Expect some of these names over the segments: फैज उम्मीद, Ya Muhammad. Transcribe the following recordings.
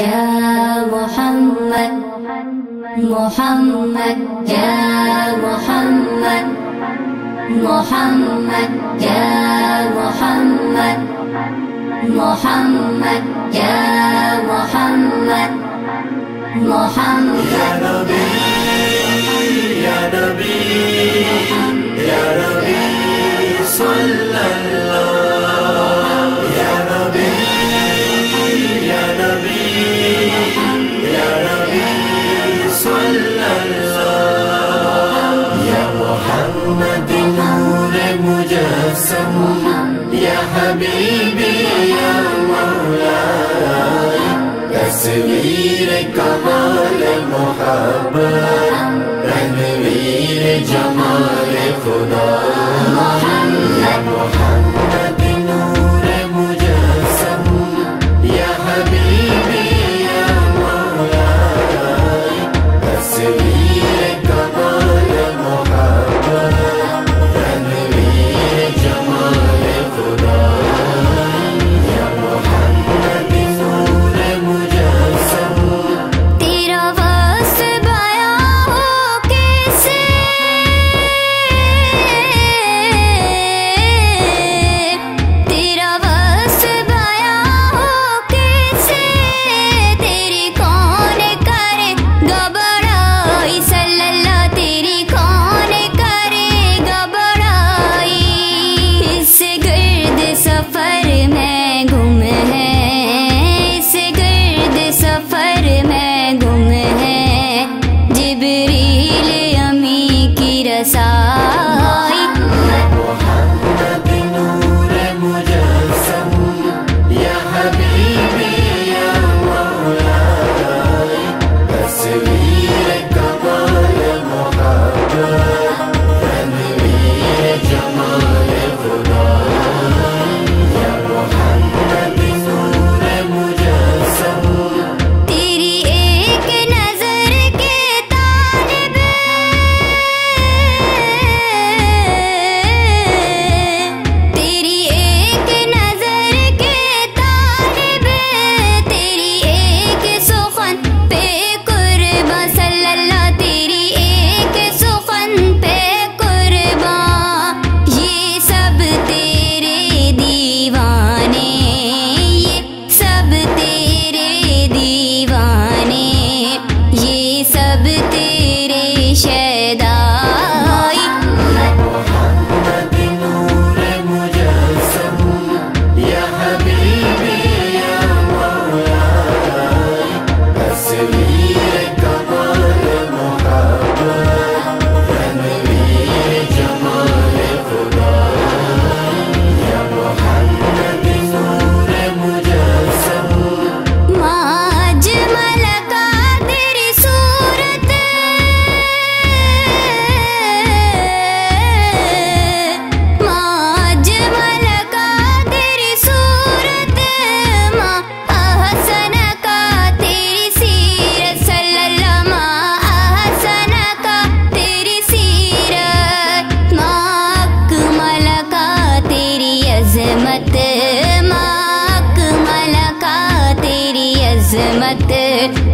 या मुहम्मद मुहम्मद या मुहम्मद मुहम्मद या मुहम्मद मुहम्मद या मुहम्मद मुहम्मद या नबी या नबी या नबी सल्लल्लाहु या हबीबी या मौला तस्वीर कमाल मोहब्बत तनवीर जमाल खुदा या मुहम्मद नूर मुजस्सम या हबीबी या मौला तस्वीर कमाल मोहब्बत तनवीर जमाल खुदा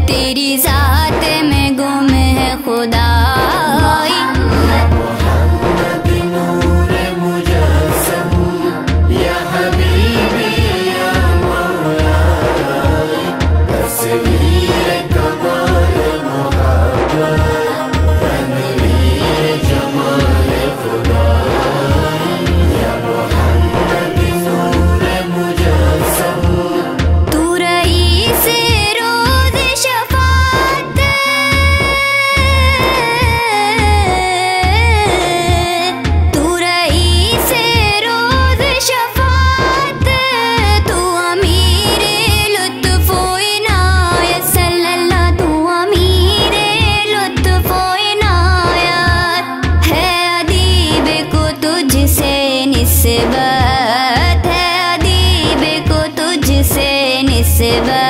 तेरी जात में गुम है खुदा या मुहम्मद नूर मुजस्सम या हबीबी या मौला तस्वीर कमाल मोहब्बत तनवीर जमाल खुदा या मुहम्मद नूर मुजस्सम तू रईस सेवा